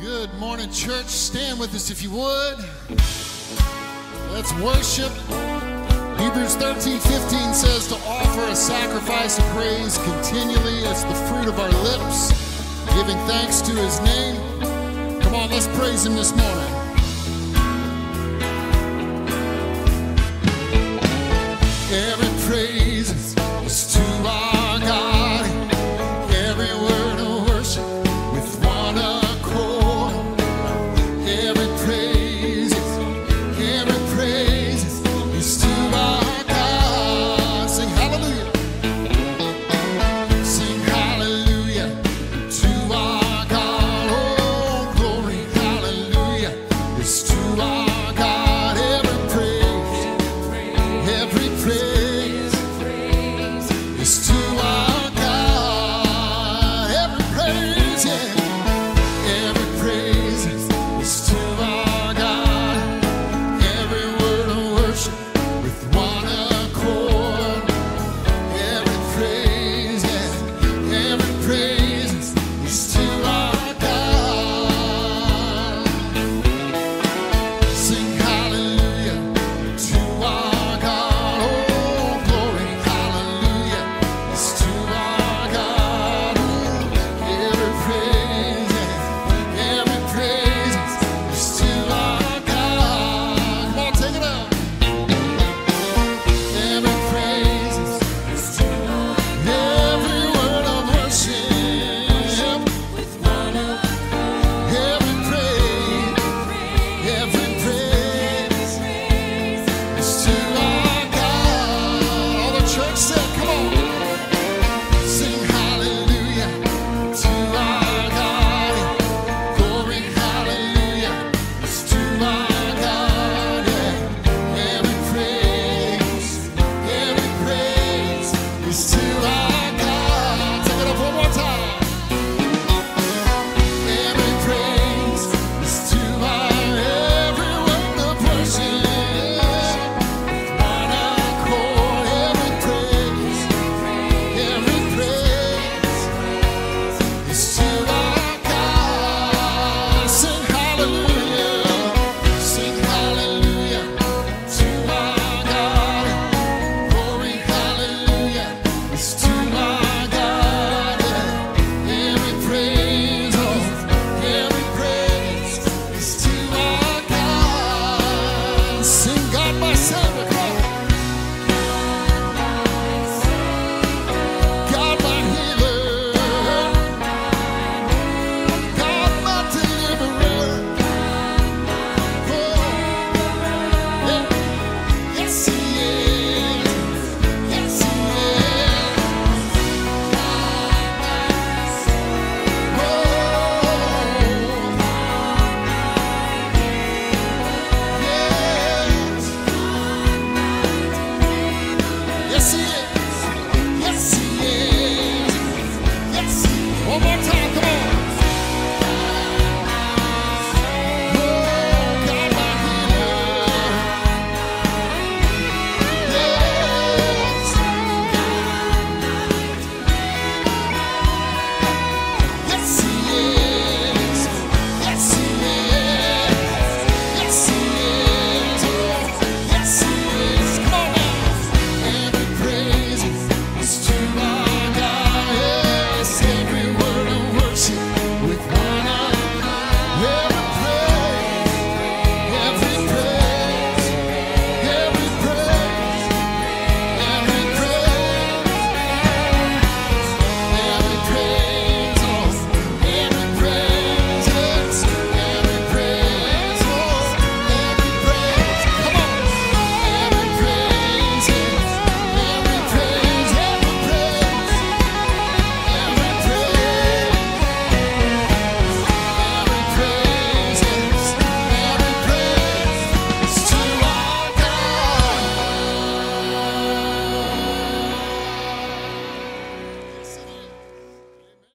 Good morning, church. Stand with us if you would. Let's worship. Hebrews 13:15 says to offer a sacrifice of praise continually as the fruit of our lips, giving thanks to his name. Come on, let's praise him this morning.